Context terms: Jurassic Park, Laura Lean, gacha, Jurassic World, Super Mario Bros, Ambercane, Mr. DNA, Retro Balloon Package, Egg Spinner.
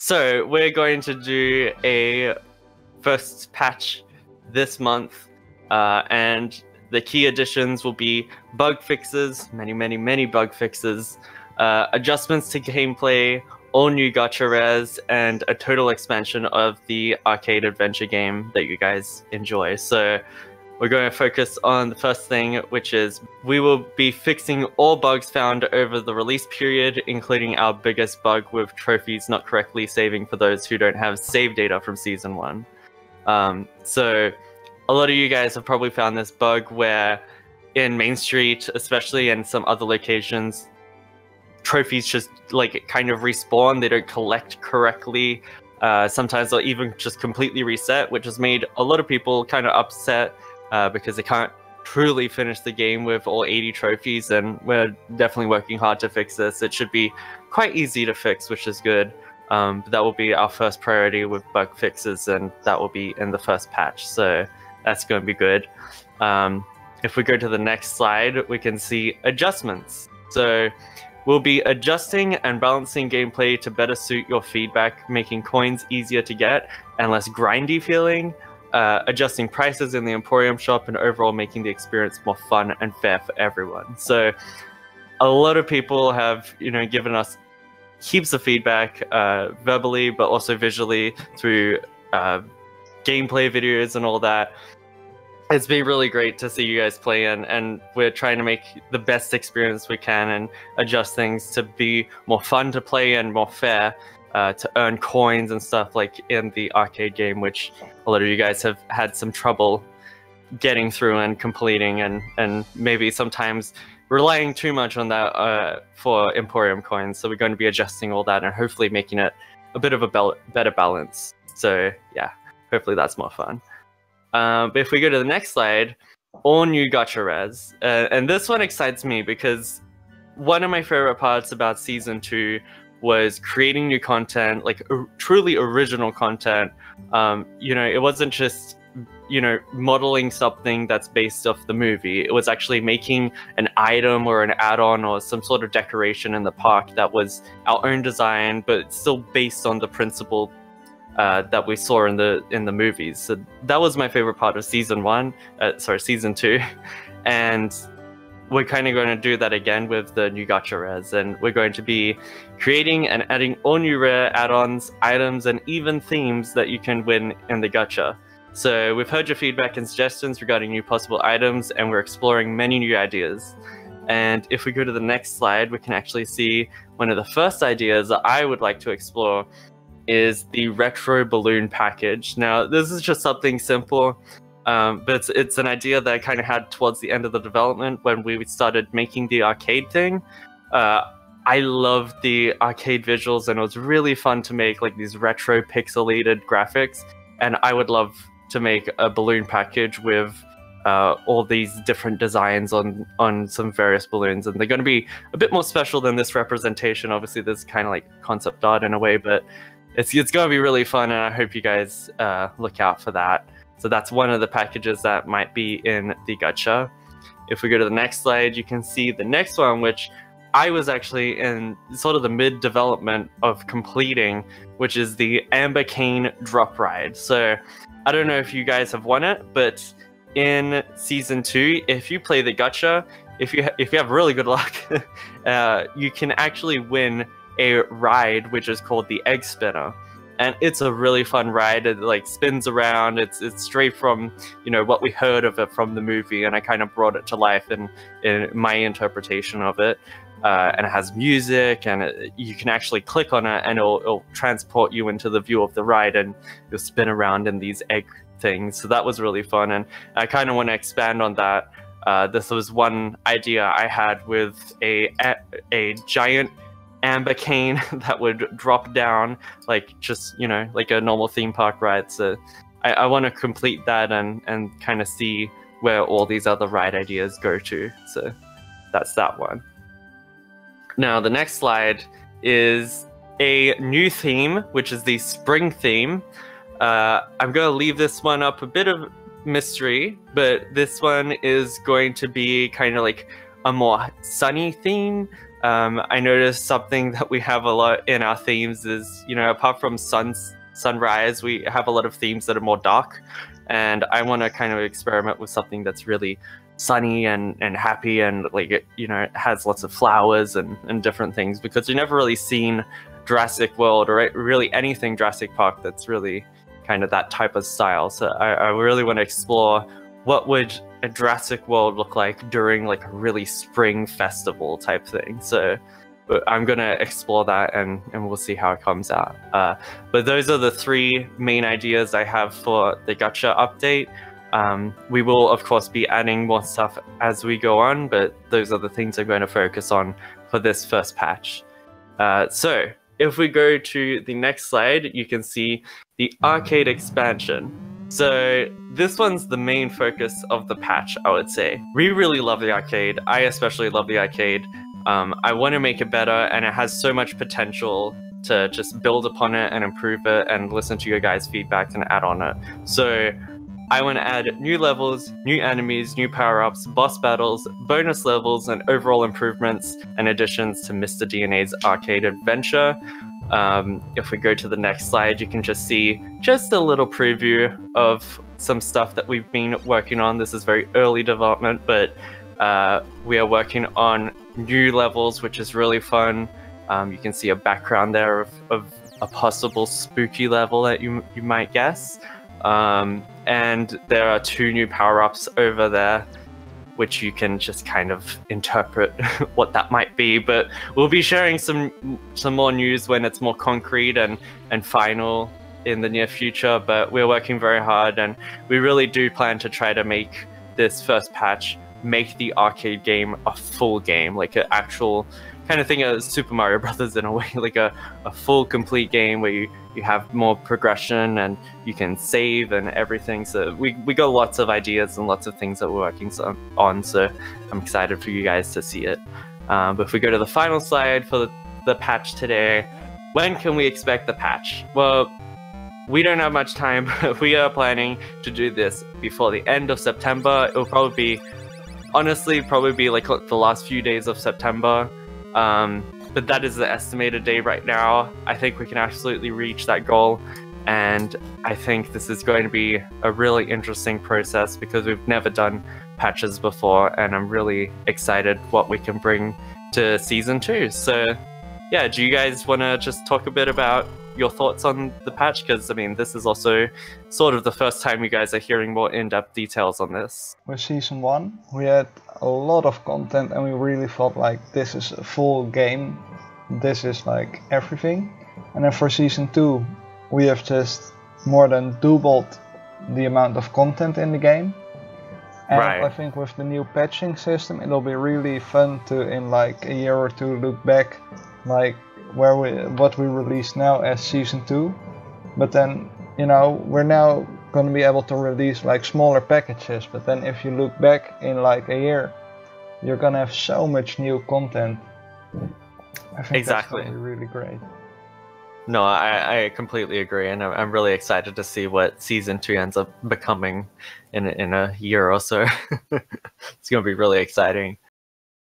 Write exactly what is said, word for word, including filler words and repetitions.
So we're going to do a first patch this month, uh, and the key additions will be bug fixes, many, many, many bug fixes, uh, adjustments to gameplay, all new gacha rares, and a total expansion of the arcade adventure game that you guys enjoy. So we're going to focus on the first thing, which is we will be fixing all bugs found over the release period, including our biggest bug with trophies not correctly saving for those who don't have save data from season one. Um, so a lot of you guys have probably found this bug where in Main Street, especially, and some other locations, trophies just like kind of respawn, they don't collect correctly. Uh, sometimes they'll even just completely reset, which has made a lot of people kind of upset uh, because they can't truly finish the game with all eighty trophies, and we're definitely working hard to fix this. It should be quite easy to fix, which is good. Um, but that will be our first priority with bug fixes, and that will be in the first patch, so that's going to be good. Um, if we go to the next slide, we can see adjustments. So we'll be adjusting and balancing gameplay to better suit your feedback, making coins easier to get and less grindy feeling, uh, adjusting prices in the Emporium shop, and overall making the experience more fun and fair for everyone. So a lot of people have, you know, given us heaps of feedback uh, verbally, but also visually through uh, gameplay videos and all that. It's been really great to see you guys play, and, and we're trying to make the best experience we can and adjust things to be more fun to play and more fair, uh, to earn coins and stuff like in the arcade game, which a lot of you guys have had some trouble getting through and completing, and, and maybe sometimes relying too much on that uh, for Emporium coins. So we're going to be adjusting all that and hopefully making it a bit of a bel- better balance. So yeah, hopefully that's more fun. Uh, but if we go to the next slide, all new gacha rares. Uh, and this one excites me because one of my favorite parts about season two was creating new content, like truly original content. Um, you know, it wasn't just, you know, modeling something that's based off the movie. It was actually making an item or an add-on or some sort of decoration in the park that was our own design, but still based on the principle uh, that we saw in the in the movies. So that was my favorite part of season one, uh, sorry, season two. And we're kind of going to do that again with the new gacha rares, and we're going to be creating and adding all new rare add-ons, items, and even themes that you can win in the gacha. So we've heard your feedback and suggestions regarding new possible items, and we're exploring many new ideas. And if we go to the next slide, we can actually see one of the first ideas that I would like to explore is the Retro Balloon Package. Now, this is just something simple, um, but it's, it's an idea that I kind of had towards the end of the development when we started making the arcade thing. Uh, I loved the arcade visuals, and it was really fun to make like these retro pixelated graphics, and I would love to make a balloon package with uh, all these different designs on, on some various balloons. And they're going to be a bit more special than this representation. Obviously, there's kind of like concept art in a way, but it's, it's going to be really fun, and I hope you guys uh, look out for that. So that's one of the packages that might be in the gacha. If we go to the next slide, you can see the next one, which I was actually in sort of the mid-development of completing, which is the Ambercane drop ride. So I don't know if you guys have won it, but in season two, if you play the gacha, if you ha if you have really good luck, uh, you can actually win a ride which is called the Egg Spinner, and it's a really fun ride. It like spins around. It's it's straight from, you know, what we heard of it from the movie, and I kind of brought it to life in in my interpretation of it. Uh, and it has music, and it, you can actually click on it, and it'll, it'll transport you into the view of the ride, and you'll spin around in these egg things. So that was really fun, and I kind of want to expand on that. Uh, this was one idea I had with a a, a giant amber cane that would drop down, like just, you know, like a normal theme park ride. So I, I want to complete that and and kind of see where all these other ride ideas go to. So that's that one. Now, the next slide is a new theme, which is the spring theme. Uh, I'm going to leave this one up a bit of mystery, but this one is going to be kind of like a more sunny theme. Um, I noticed something that we have a lot in our themes is, you know, apart from suns, sunrise, we have a lot of themes that are more dark. And I want to kind of experiment with something that's really sunny and, and happy and, like, it, you know, it has lots of flowers and, and different things, because you've never really seen Jurassic World or really anything Jurassic Park that's really kind of that type of style. So I, I really want to explore what would a Jurassic World look like during like a really spring festival type thing. So I'm going to explore that and, and we'll see how it comes out. Uh, but those are the three main ideas I have for the Gacha update. Um, we will, of course, be adding more stuff as we go on, but those are the things I'm going to focus on for this first patch. Uh, so if we go to the next slide, you can see the arcade expansion. So this one's the main focus of the patch, I would say. We really love the arcade. I especially love the arcade. Um, I want to make it better, and it has so much potential to just build upon it and improve it and listen to your guys' feedback and add on it. So I want to add new levels, new enemies, new power-ups, boss battles, bonus levels, and overall improvements and additions to Mister D N A's arcade adventure. Um, if we go to the next slide, you can just see just a little preview of some stuff that we've been working on. This is very early development, but uh, we are working on new levels, which is really fun. Um, you can see a background there of, of a possible spooky level that you, you might guess. Um, and there are two new power-ups over there, which you can just kind of interpret what that might be. But we'll be sharing some some more news when it's more concrete and, and final in the near future. But we're working very hard, and we really do plan to try to make this first patch, make the arcade game a full game, like an actual kind of thing as Super Mario Bros. In a way, like a, a full complete game where you, you have more progression and you can save and everything. So we, we got lots of ideas and lots of things that we're working so, on, so I'm excited for you guys to see it. Um, but if we go to the final slide for the, the patch today, when can we expect the patch? Well, we don't have much time, but we are planning to do this before the end of September. It'll probably be, honestly, probably be like the last few days of September. Um, but that is the estimated day right now. I think we can absolutely reach that goal, and I think this is going to be a really interesting process because we've never done patches before, and I'm really excited what we can bring to season two. So yeah, do you guys want to just talk a bit about your thoughts on the patch? Because I mean, this is also sort of the first time you guys are hearing more in-depth details on this. With season one, we had a lot of content, and we really felt like this is a full game, this is like everything. And then for season two, we have just more than doubled the amount of content in the game. And right. I think with the new patching system, it'll be really fun to, in like a year or two, look back like where we what we release now as season two. But then, you know, we're now going to be able to release like smaller packages, but then if you look back in like a year, you're gonna have so much new content. I think exactly. That's gonna be really great. No, I, I completely agree, and I'm really excited to see what season two ends up becoming in in a year or so. It's gonna be really exciting.